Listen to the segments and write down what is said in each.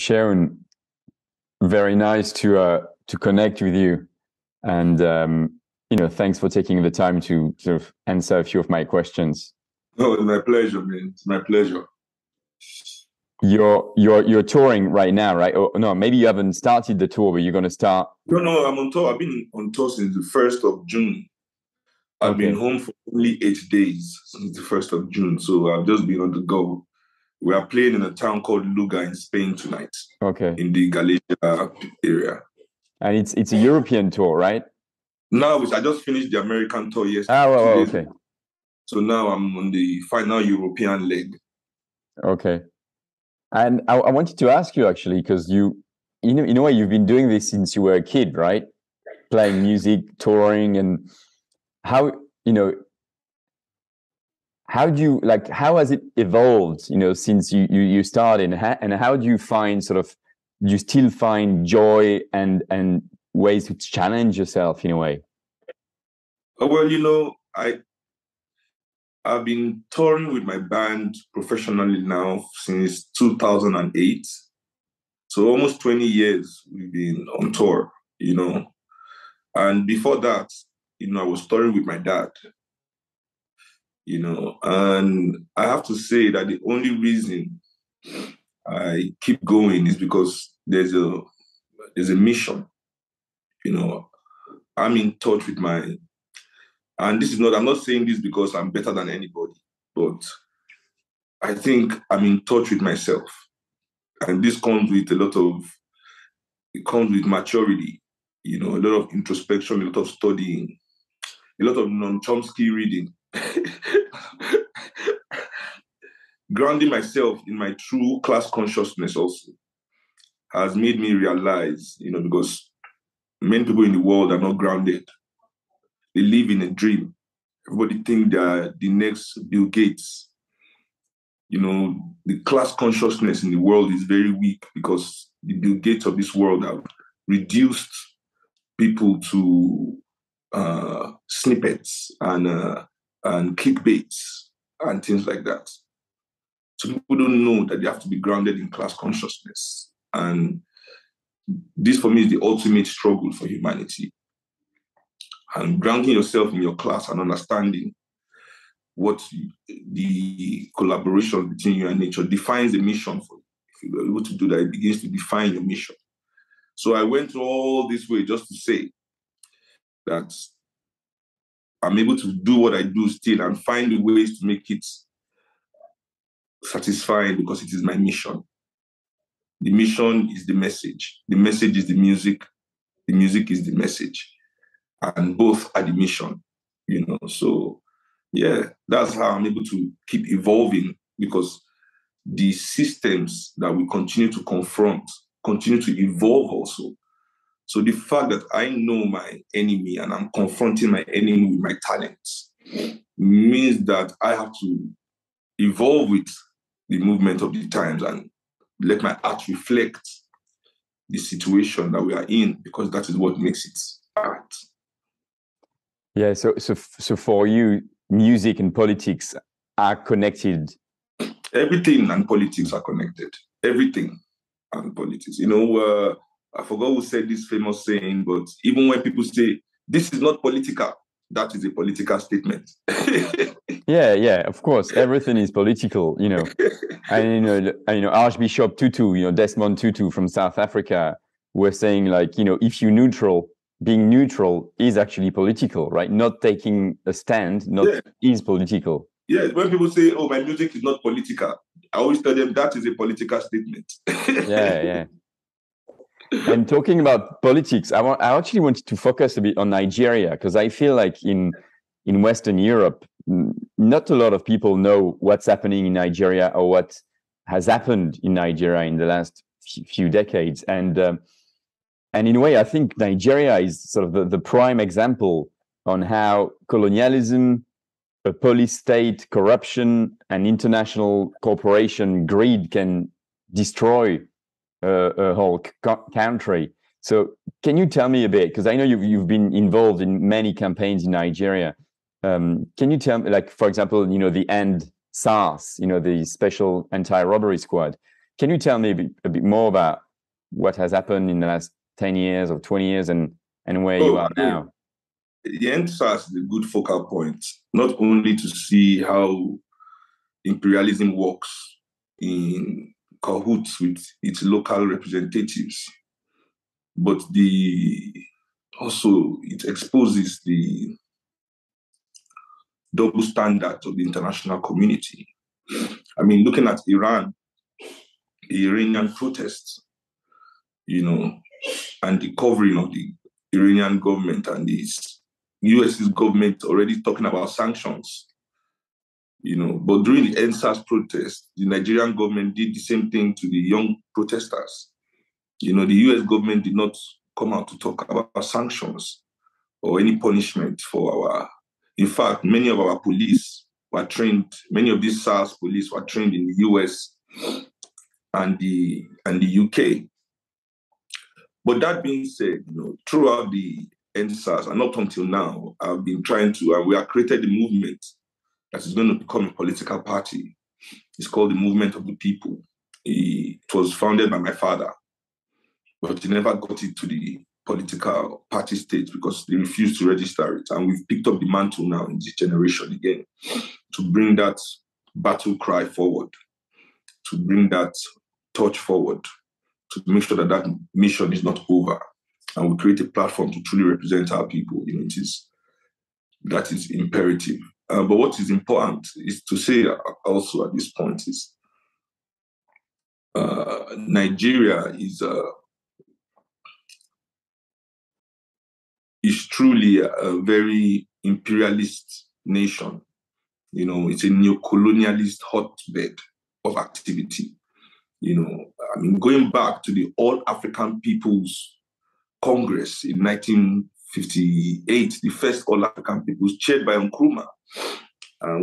Sharon, very nice to connect with you, and you know, thanks for taking the time to sort of answer a few of my questions. Oh, it's my pleasure, man. It's my pleasure. You're touring right now, right? Or no, maybe you haven't started the tour, but you're going to start. No, I'm on tour. I've been on tour since the 1st of June. I've been home for only 8 days since the 1st of June, so I've just been on the go. We are playing in a town called Luga in Spain tonight. Okay. In the Galicia area. And it's a European tour, right? No, I just finished the American tour yesterday. Oh, okay. So now I'm on the final European leg. Okay. And I wanted to ask you, actually, because in a way, you've been doing this since you were a kid, right? Playing music, touring, and how, you know, how do you, like, how has it evolved, you know, since you started, and how do you find sort of, do you still find joy and ways to challenge yourself in a way? Well, you know, I've been touring with my band professionally now since 2008. So almost 20 years we've been on tour, you know. And before that, you know, I was touring with my dad. You know, and I have to say that the only reason I keep going is because there's a mission. You know, I'm in touch with my, and this is not, I'm not saying this because I'm better than anybody, but I think I'm in touch with myself. And this comes with it comes with maturity, you know, a lot of introspection, a lot of studying, a lot of Noam Chomsky reading. Grounding myself in my true class consciousness also has made me realize, you know, because many people in the world are not grounded. They live in a dream. Everybody thinks they are the next Bill Gates. You know, the class consciousness in the world is very weak because the Bill Gates of this world have reduced people to snippets and clickbaits and things like that. So people don't know that they have to be grounded in class consciousness. And this, for me, is the ultimate struggle for humanity. And grounding yourself in your class and understanding what the collaboration between you and nature defines the mission for you. If you're able to do that, it begins to define your mission. So I went all this way just to say that I'm able to do what I do still and find the ways to make it satisfying because it is my mission. The mission is the message. The message is the music. The music is the message. And both are the mission, you know. So, yeah, that's how I'm able to keep evolving, because the systems that we continue to confront continue to evolve also. So the fact that I know my enemy and I'm confronting my enemy with my talents means that I have to evolve with the movement of the times and let my art reflect the situation that we are in, because that is what makes it art. Yeah, so for you, music and politics are connected. Everything and politics are connected. Everything and politics. You know, I forgot who said this famous saying, but even when people say, this is not political, that is a political statement. Yeah, of course. Everything is political, you know. And, you know, Archbishop Tutu, you know, Desmond Tutu from South Africa, were saying, like, you know, if you're neutral, being neutral is actually political, right? Not taking a stand is political. Yeah, when people say, oh, my music is not political, I always tell them that is a political statement. Yeah. And talking about politics, I actually wanted to focus a bit on Nigeria, because I feel like in Western Europe, not a lot of people know what's happening in Nigeria or what has happened in Nigeria in the last few decades. And in a way, I think Nigeria is sort of the prime example on how colonialism, a police state, corruption, and international corporation greed can destroy a whole country. So can you tell me a bit, because I know you've been involved in many campaigns in Nigeria. Can you tell me, like, for example, you know, the end SARS, you know, the Special Anti-Robbery Squad. Can you tell me a bit more about what has happened in the last 10 years or 20 years and where you are now? The NSAS is a good focal point, not only to see how imperialism works in cahoots with its local representatives, but also it exposes the double standard of the international community. I mean, looking at Iran, the Iranian protests, you know, and the covering of the Iranian government and the U.S. government already talking about sanctions, you know. But during the EndSARS protest, the Nigerian government did the same thing to the young protesters. You know, the U.S. government did not come out to talk about sanctions or any punishment for our... In fact, many of our police were trained, many of these SARS police were trained in the U.S. and the U.K. But that being said, you know, throughout the EndSARS and up until now, I've been trying to, and we have created a movement that is going to become a political party. It's called the Movement of the People. It was founded by my father, but he never got it to the political party stage because they refused to register it. And we've picked up the mantle now in this generation again to bring that battle cry forward, to bring that torch forward, to make sure that that mission is not over. And we create a platform to truly represent our people. You know, that is imperative. But what is important is to say also at this point is Nigeria is truly a very imperialist nation. You know, it's a neocolonialist hotbed of activity. You know, I mean, going back to the All African Peoples Congress in 1958, the first All African Peoples chaired by Nkrumah,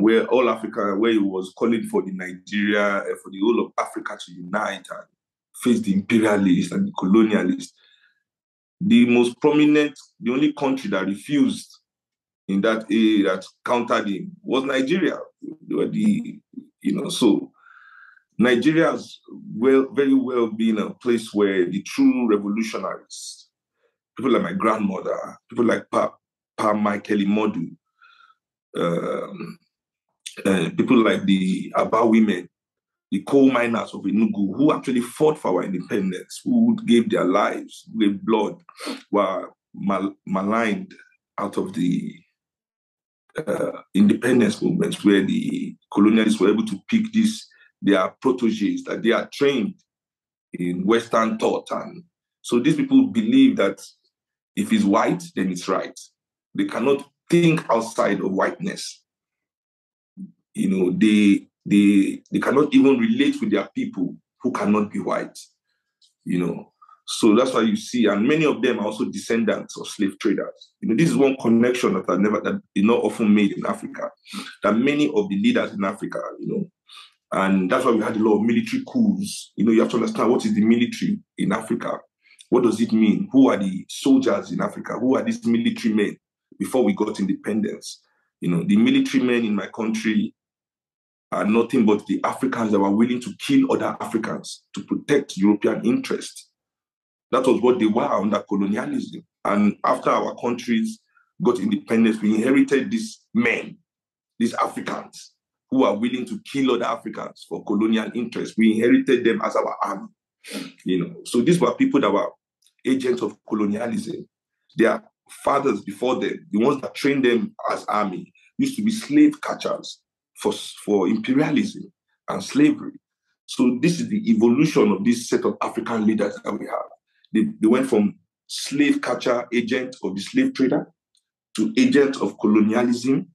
where All Africa, where he was calling for the Nigeria, for the whole of Africa to unite and face the imperialists and the colonialists. The most prominent, the only country that refused in that area that countered him was Nigeria. They were the, you know, so Nigeria has very well been a place where the true revolutionaries, people like my grandmother, people like Pa Michael Imodu, people like the Aba women, the coal miners of Enugu, who actually fought for our independence, who gave their lives, who gave blood, were maligned out of the independence movements where the colonialists were able to pick their proteges, that they are trained in Western thought. And so these people believe that if it's white, then it's right. They cannot think outside of whiteness. You know, they cannot even relate with their people who cannot be white, you know. So that's why you see, and many of them are also descendants of slave traders. You know, this is one connection that is not often made in Africa, that many of the leaders in Africa, you know, and that's why we had a lot of military coups. You know, you have to understand what is the military in Africa. What does it mean? Who are the soldiers in Africa? Who are these military men before we got independence? You know, the military men in my country are nothing but the Africans that were willing to kill other Africans to protect European interests. That was what they were under colonialism. And after our countries got independence, we inherited these men, these Africans, who are willing to kill other Africans for colonial interests. We inherited them as our army. You know, so these were people that were agents of colonialism. Their fathers before them, the ones that trained them as army, used to be slave catchers for imperialism and slavery. So this is the evolution of this set of African leaders that we have. They went from slave catcher, agent of the slave trader, to agent of colonialism,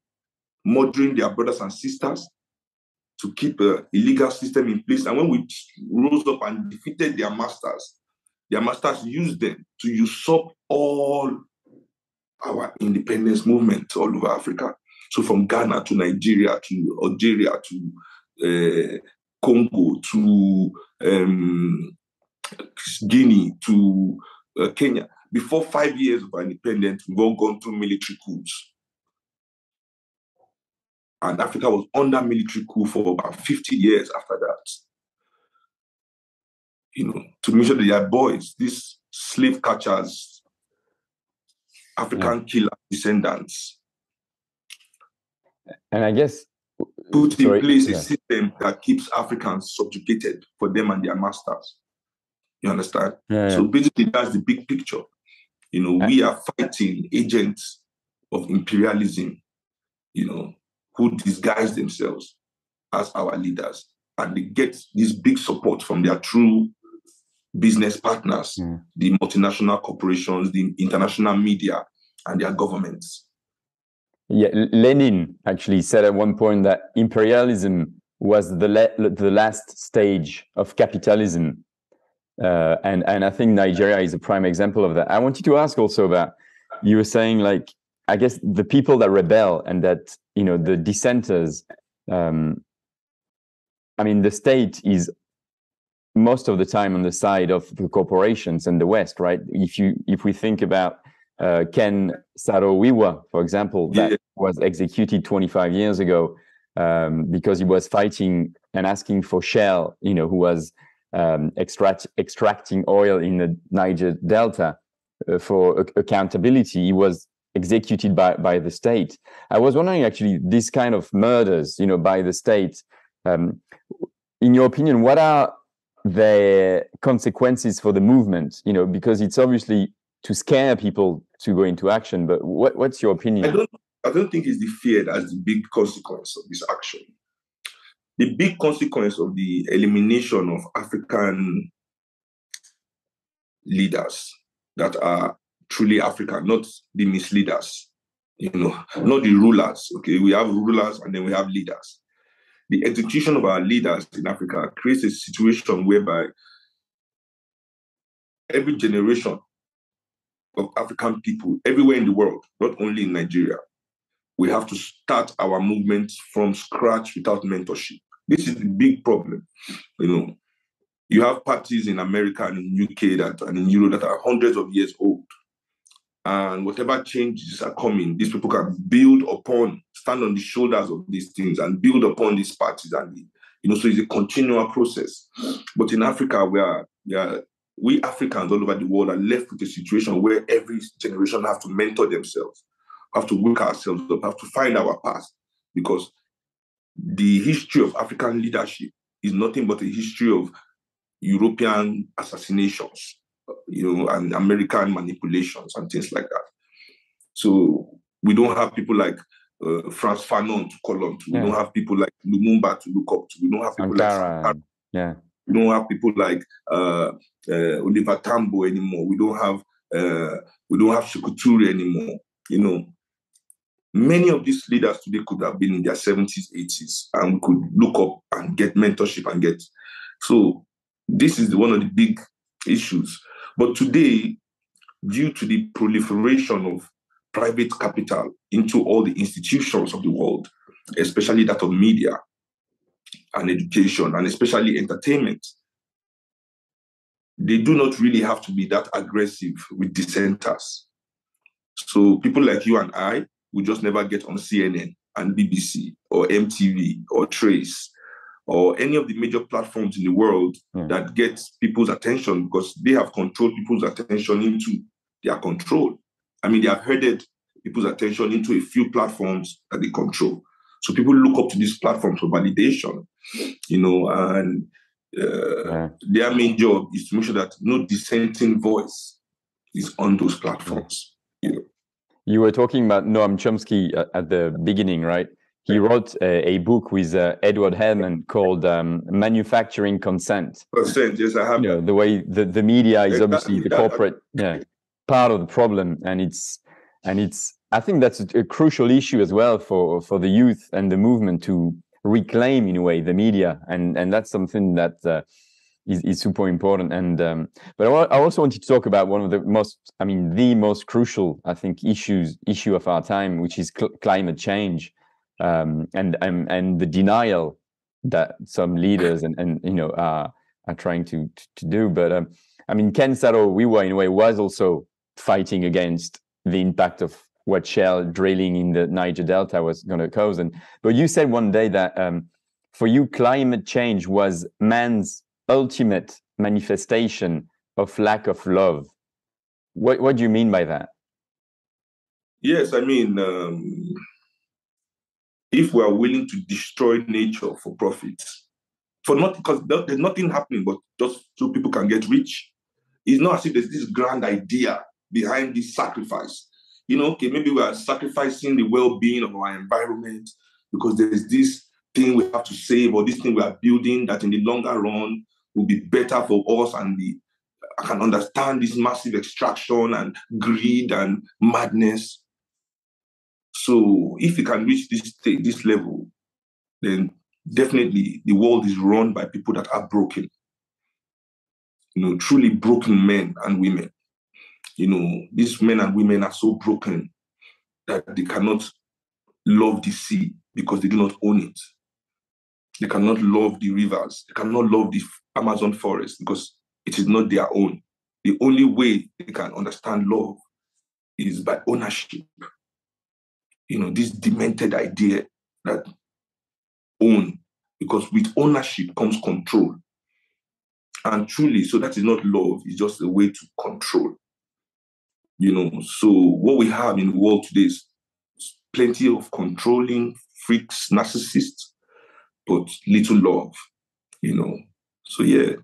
murdering their brothers and sisters to keep an illegal system in place. And when we rose up and defeated their masters used them to usurp all our independence movement all over Africa. So from Ghana to Nigeria to Algeria to Congo to Guinea to Kenya. Before 5 years of our independence, we've all gone through military coups. And Africa was under military coup for about 50 years after that. to make sure that they are boys, these slave catchers, African killer descendants. And I guess put in place a system that keeps Africans subjugated for them and their masters. You understand? Yeah, yeah. So basically, that's the big picture. We are fighting agents of imperialism, who disguise themselves as our leaders, and they get this big support from their true business partners, the multinational corporations, the international media, and their governments. Yeah, Lenin actually said at one point that imperialism was the last stage of capitalism. And I think Nigeria is a prime example of that. I wanted to ask also about, you were saying, like, I guess the people that rebel and that, the dissenters, I mean, the state is most of the time on the side of the corporations and the West, right? If we think about Ken Saro-Wiwa, for example, that was executed 25 years ago because he was fighting and asking for Shell, who was extracting oil in the Niger Delta for accountability. He was executed by the state. I was wondering, actually, these kind of murders, by the state, in your opinion, what are the consequences for the movement? Because it's obviously to scare people to go into action, but what's your opinion? I don't think it's the fear that's the big consequence of this action. The big consequence of the elimination of African leaders that are truly African, not the misleaders, not the rulers. Okay, we have rulers and then we have leaders. The execution of our leaders in Africa creates a situation whereby every generation of African people everywhere in the world, not only in Nigeria, we have to start our movement from scratch without mentorship. This is the big problem. You have parties in America and in UK and in Europe that are hundreds of years old. And whatever changes are coming, these people can build upon, stand on the shoulders of these things and build upon these parties. And, so it's a continual process. But in Africa, we Africans all over the world are left with a situation where every generation have to mentor themselves, have to work ourselves up, have to find our past, because the history of African leadership is nothing but a history of European assassinations, and American manipulations and things like that. So we don't have people like Frantz Fanon to call on to. We don't have people like Lumumba to look up to. We don't have people like Sankara. We don't have people like Oliver Tambo anymore. We don't have Shukuturi anymore. Many of these leaders today could have been in their 70s, 80s, and we could look up and get mentorship and get. So this is one of the big issues. But today, due to the proliferation of private capital into all the institutions of the world, especially that of media and education, and especially entertainment, they do not really have to be that aggressive with dissenters. So people like you and I will just never get on CNN and BBC or MTV or Trace or any of the major platforms in the world that get people's attention, because they have controlled people's attention into their control. I mean, they have herded people's attention into a few platforms that they control. So people look up to these platforms for validation, and their main job is to make sure that no dissenting voice is on those platforms. You were talking about Noam Chomsky at the beginning, right? He wrote a book with Edward Herman called Manufacturing Consent. Consent, yes, I have. The way the media is obviously the corporate part of the problem, and it's. I think that's a crucial issue as well for the youth and the movement to reclaim, in a way, the media, and that's something that is super important. And but I also wanted to talk about one of the most crucial, I think, issue of our time, which is climate change. And the denial that some leaders are trying to do. But I mean, Ken Saro-Wiwa, in a way, was also fighting against the impact of what Shell drilling in the Niger Delta was going to cause. But you said one day that for you, climate change was man's ultimate manifestation of lack of love. What do you mean by that? Yes, I mean, if we are willing to destroy nature for profit, for not because there's nothing happening, but just so people can get rich, it's not as if there's this grand idea behind this sacrifice. You know, okay, maybe we are sacrificing the well-being of our environment because there's this thing we have to save or this thing we are building that in the longer run will be better for us. And I can understand this massive extraction and greed and madness. So if we can reach this level, then definitely the world is run by people that are broken. You know, truly broken men and women. You know, these men and women are so broken that they cannot love the sea because they do not own it. They cannot love the rivers. They cannot love the Amazon forest because it is not their own. The only way they can understand love is by ownership. You know, this demented idea that own, because with ownership comes control. And truly, so that is not love, it's just a way to control. You know, so what we have in the world today is plenty of controlling freaks, narcissists, but little love, you know. So, yeah.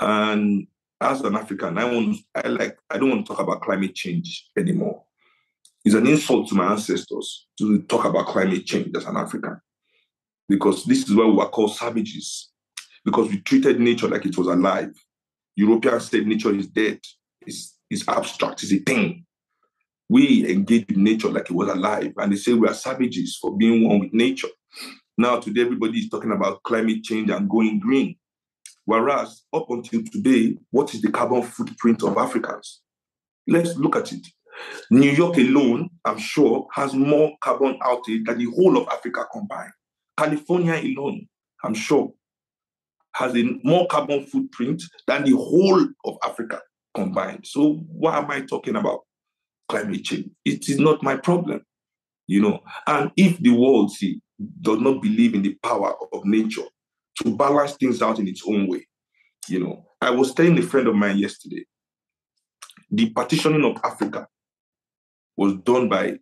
And as an African, I don't want to talk about climate change anymore. It's an insult to my ancestors to talk about climate change as an African, because this is why we were called savages, because we treated nature like it was alive. Europeans said nature is dead, it's abstract, it's a thing. We engage with nature like it was alive, and they say we are savages for being one with nature. Now today, everybody is talking about climate change and going green. Whereas up until today, what is the carbon footprint of Africans? Let's look at it. New York alone, I'm sure, has more carbon outage than the whole of Africa combined. California alone, I'm sure, has a more carbon footprint than the whole of Africa combined. So why am I talking about climate change? It is not my problem, you know. And if the world does not believe in the power of nature to balance things out in its own way, you know. I was telling a friend of mine yesterday, the partitioning of Africa was done by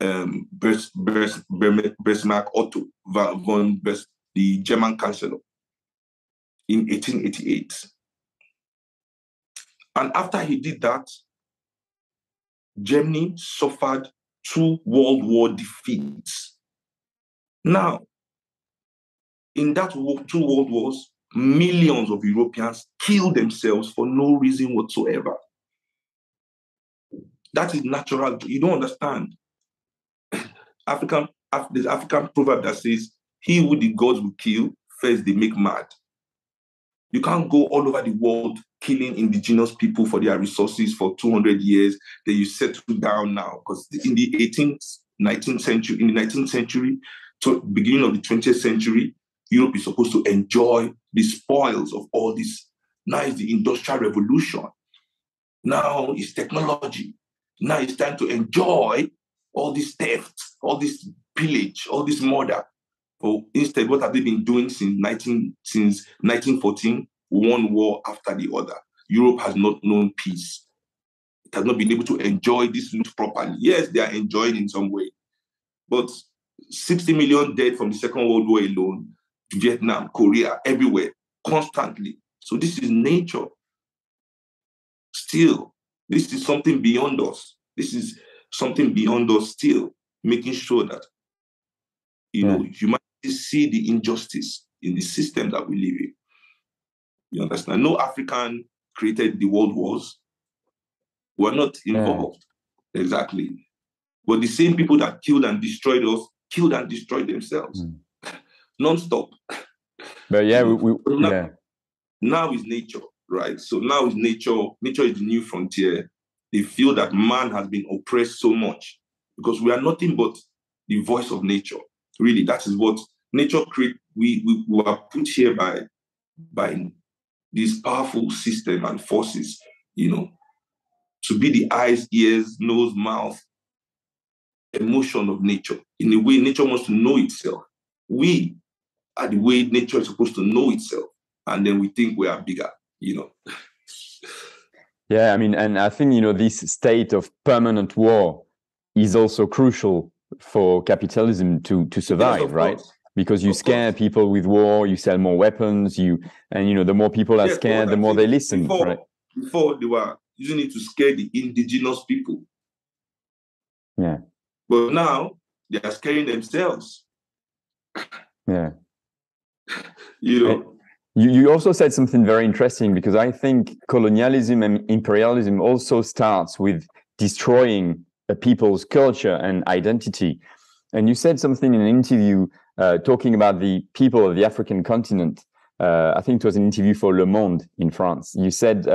Bismarck Otto von Bismarck, the German chancellor, in 1888. And after he did that, Germany suffered 2 World War defeats. Now, in that 2 World Wars, millions of Europeans killed themselves for no reason whatsoever. That is natural. You don't understand. There's African proverb that says, he who the gods will kill, first they make mad. You can't go all over the world killing indigenous people for their resources for 200 years, then you settle down now. Because in the 19th century, to beginning of the 20th century, Europe is supposed to enjoy the spoils of all this. Now is the Industrial Revolution. Now is technology. Now it's time to enjoy all this theft, all this pillage, all this murder. But instead, what have they been doing since 1914? One war after the other. Europe has not known peace. It has not been able to enjoy this properly. Yes, they are enjoying in some way, but 60 million dead from the Second World War alone, Vietnam, Korea, everywhere, constantly. So this is nature. Still, this is something beyond us. This is something beyond us still, making sure that, you know, humanity see the injustice in the system that we live in. You understand? No African created the world wars. We're not involved. Yeah. Exactly. But the same people that killed and destroyed us killed and destroyed themselves. Non-stop. But yeah, now is nature, right? So now is nature. Nature is the new frontier. They feel that man has been oppressed so much because we are nothing but the voice of nature. Really, that is what nature created. We are put here by this powerful system and forces, you know, to be the eyes, ears, nose, mouth, emotion of nature. In the way nature wants to know itself. We are the way nature is supposed to know itself. And then we think we are bigger. you know. Yeah, I mean, and I think, you know, this state of permanent war is also crucial for capitalism to survive, yes, right? Course. Because you scare people with war, you sell more weapons, you know, the more people are scared, the more they listen. Before they were using it to scare the indigenous people. Yeah. But now they are scaring themselves. Yeah. You know. You also said something very interesting, because I think colonialism and imperialism also starts with destroying a people's culture and identity. And you said something in an interview talking about the people of the African continent. I think it was an interview for Le Monde in France. You said,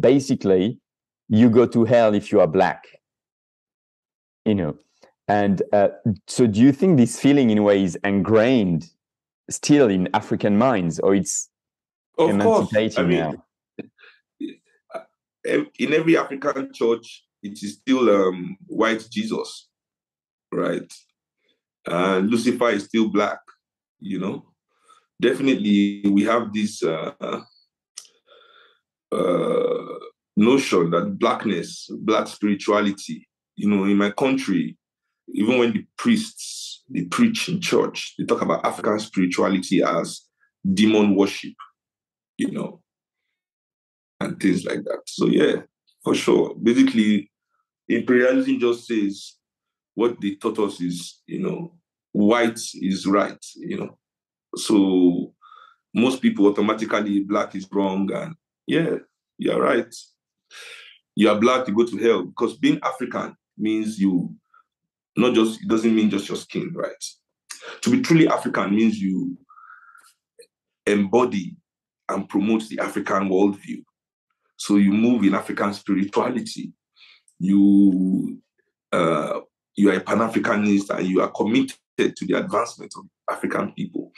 basically, you go to hell if you are black, you know. And so do you think this feeling in a way is ingrained still in African minds, or it's emancipating now? In every African church, it is still white Jesus, right? Lucifer is still black, you know. Definitely, we have this notion that blackness, black spirituality, you know, in my country, even when the priests, they preach in church, they talk about African spirituality as demon worship, you know, and things like that. So, yeah, for sure. Basically, imperialism just says what they taught us is, you know, white is right, you know. So most people automatically, black is wrong, and yeah, you're right. You are black, you go to hell, because being African means you, not just, it doesn't mean just your skin, right? To be truly African means you embody and promote the African worldview. So you move in African spirituality. You are a Pan-Africanist, and you are committed to the advancement of African people.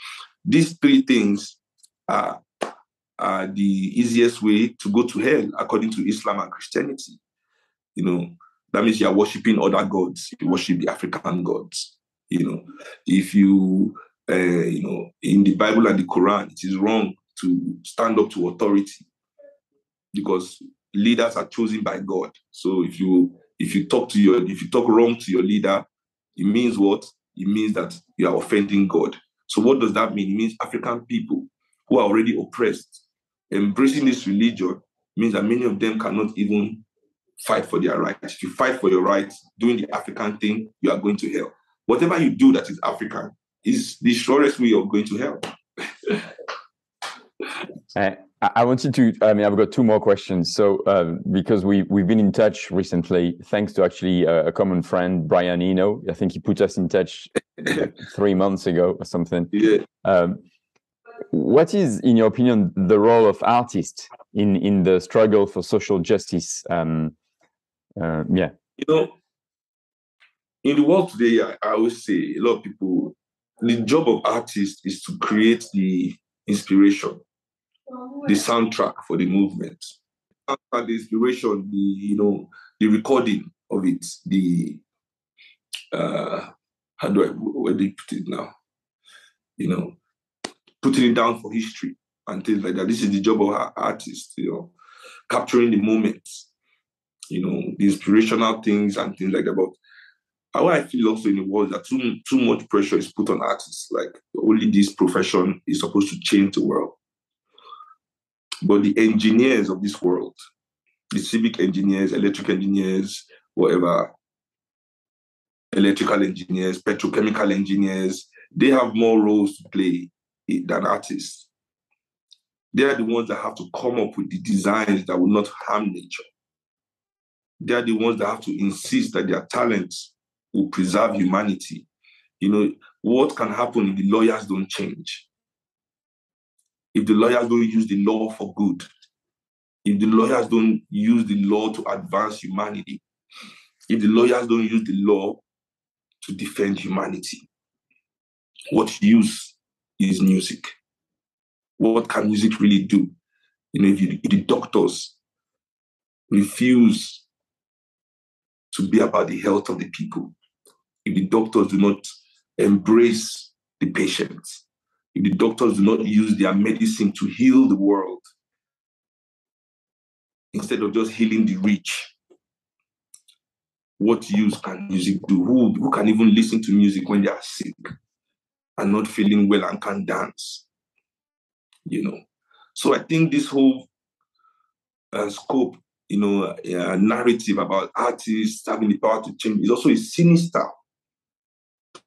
These three things are the easiest way to go to hell, according to Islam and Christianity. You know, that means you are worshiping other gods. You worship the African gods. You know, if you, you know, in the Bible and the Quran, it is wrong to stand up to authority, because leaders are chosen by God. So if you talk wrong to your leader, it means what? It means that you are offending God. So what does that mean? It means African people who are already oppressed, embracing this religion means that many of them cannot even fight for their rights. If you fight for your rights, doing the African thing, you are going to hell. Whatever you do that is African is the surest way of going to hell. I wanted to, I mean, I've got two more questions. So because we've been in touch recently, thanks to actually a common friend, Brian Eno. I think he put us in touch 3 months ago or something. Yeah. What is, in your opinion, the role of artists in the struggle for social justice? Yeah. You know, in the world today, I always say, a lot of people, the job of artists is to create the inspiration, the soundtrack for the movement, the inspiration, the, you know, the recording of it, the where do you put it now? You know, putting it down for history and things like that. This is the job of our artists, you know, capturing the moments, you know, the inspirational things and things like that. But how I feel also in the world that too much pressure is put on artists. Like only this profession is supposed to change the world. But the engineers of this world, the civic engineers, electric engineers, whatever, electrical engineers, petrochemical engineers, they have more roles to play than artists. They are the ones that have to come up with the designs that will not harm nature. They are the ones that have to insist that their talents will preserve humanity. You know, what can happen if the lawyers don't change? If the lawyers don't use the law for good, if the lawyers don't use the law to advance humanity, if the lawyers don't use the law to defend humanity, what use is music? What can music really do? You know, if the doctors refuse to be about the health of the people, if the doctors do not embrace the patients, if the doctors do not use their medicine to heal the world, instead of just healing the rich. What use can music do? Who can even listen to music when they are sick and not feeling well and can't dance? You know, so I think this whole scope, you know, narrative about artists having the power to change is also a sinister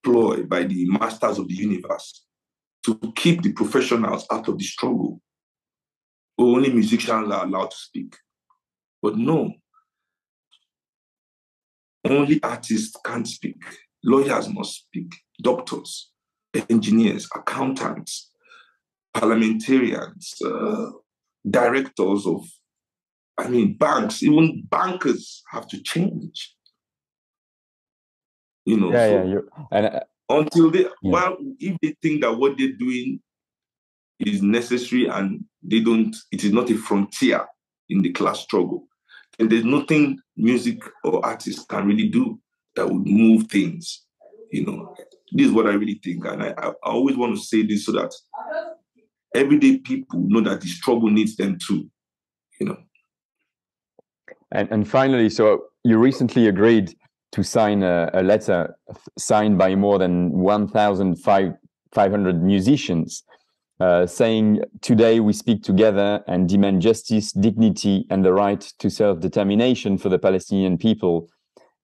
ploy by the masters of the universe to keep the professionals out of the struggle. Only musicians are allowed to speak. But no, only artists can't speak. Lawyers must speak. Doctors, engineers, accountants, parliamentarians, directors of, banks, even bankers have to change. You know, until they, well, if they think that what they're doing is necessary and they don't, it is not a frontier in the class struggle, then there's nothing music or artists can really do that would move things. You know, this is what I really think. And I always want to say this so that everyday people know that the struggle needs them too, you know. And finally, so you recently agreed to sign a letter signed by more than 1,500 musicians saying, today we speak together and demand justice, dignity, and the right to self-determination for the Palestinian people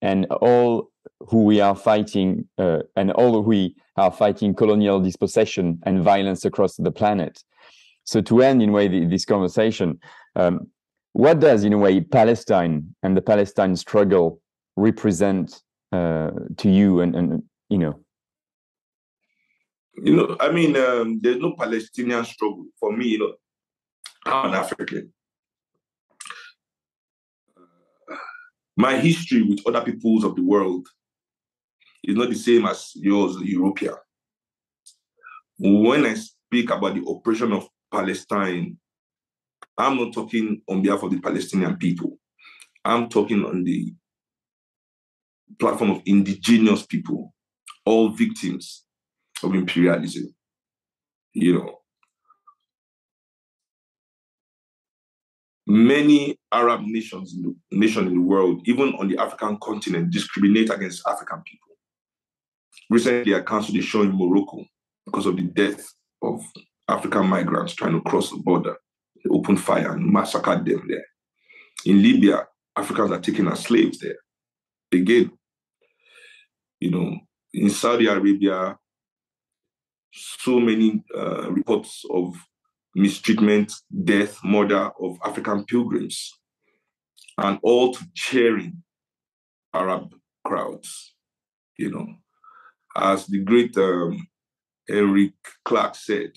and all who we are fighting colonial dispossession and violence across the planet. So to end, in a way, this conversation, what does, in a way, Palestine and the Palestine struggle represent to you? And there's no Palestinian struggle for me. You know, I'm an African. My history with other peoples of the world is not the same as yours, European. When I speak about the oppression of Palestine, I'm not talking on behalf of the Palestinian people. I'm talking on the platform of indigenous people, all victims of imperialism. You know, many Arab nations in the world, even on the African continent, discriminate against African people. Recently, I canceled a show in Morocco because of the death of African migrants trying to cross the border. They opened fire and massacred them there. In Libya, Africans are taken as slaves there. Again, you know, in Saudi Arabia, so many reports of mistreatment, death, murder of African pilgrims, and all to cheering Arab crowds, you know. As the great Henry Clark said,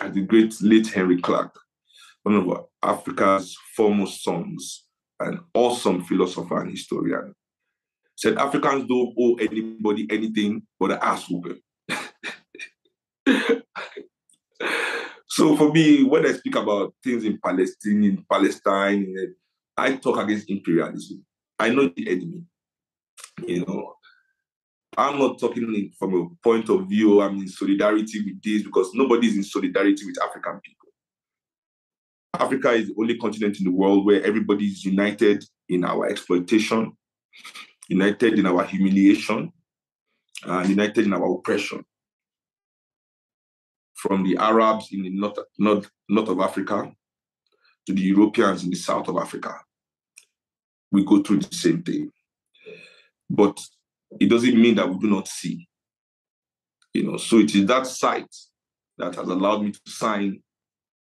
as the great late Henry Clark, one of Africa's foremost sons, an awesome philosopher and historian, said Africans don't owe anybody anything but an ass whooping. So for me, when I speak about things in Palestine, I talk against imperialism. I know the enemy. You know, I'm not talking from a point of view I'm in solidarity with this, because nobody's in solidarity with African people. Africa is the only continent in the world where everybody is united in our exploitation, united in our humiliation, and united in our oppression. From the Arabs in the north of Africa to the Europeans in the south of Africa, we go through the same thing. But it doesn't mean that we do not see. You know, so it is that sight that has allowed me to sign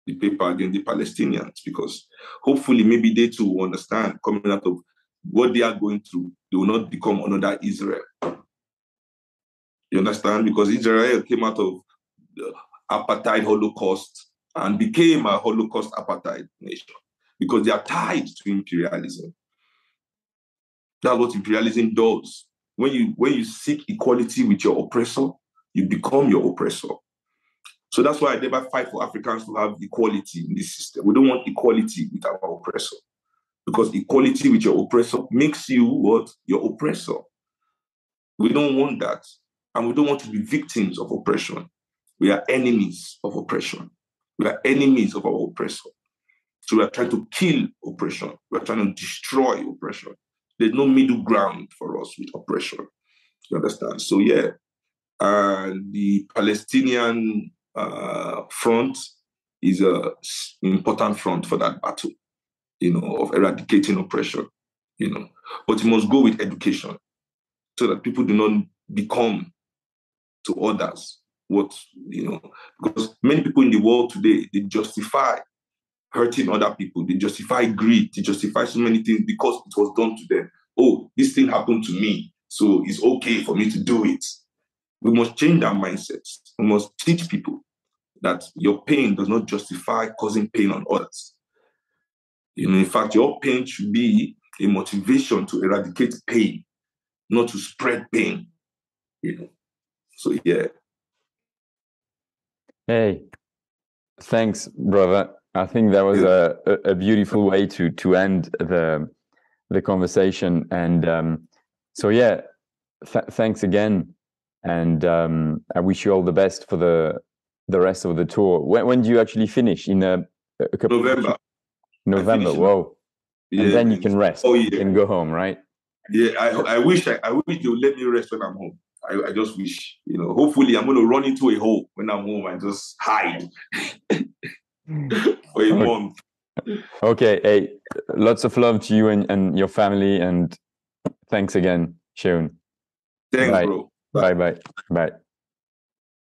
the paper against the Palestinians, because hopefully maybe they too will understand, coming out of what they are going through, they will not become another Israel. You understand? Because Israel came out of the apartheid Holocaust and became a Holocaust apartheid nation because they are tied to imperialism. That's what imperialism does. When you seek equality with your oppressor, you become your oppressor. So that's why I never fight for Africans to have equality in this system. We don't want equality with our oppressor, because equality with your oppressor makes you what? Your oppressor. We don't want that. And we don't want to be victims of oppression. We are enemies of oppression. We are enemies of our oppressor. So we are trying to kill oppression. We are trying to destroy oppression. There's no middle ground for us with oppression. You understand? So yeah, the Palestinian front is an important front for that battle, you know, of eradicating oppression, you know. But it must go with education so that people do not become to others what, you know, because many people in the world today, they justify hurting other people, they justify greed, they justify so many things because it was done to them. Oh, this thing happened to me, so it's okay for me to do it. We must change our mindsets. We must teach people that your pain does not justify causing pain on others. You know, in fact, your pain should be a motivation to eradicate pain, not to spread pain. You know, so yeah. Hey, thanks, brother. I think that was a beautiful way to end the conversation. And so yeah, thanks again. And I wish you all the best for the rest of the tour. When do you actually finish? In a couple November. Of November. Whoa. Yeah. And then you can rest. Oh yeah. You can go home, right? Yeah. I wish they would let me rest when I'm home. I just wish, you know. Hopefully, I'm going to run into a hole when I'm home and just hide for a month. Okay. Hey, lots of love to you and your family. And thanks again, Seun. Thanks, bro. Bye. Bye.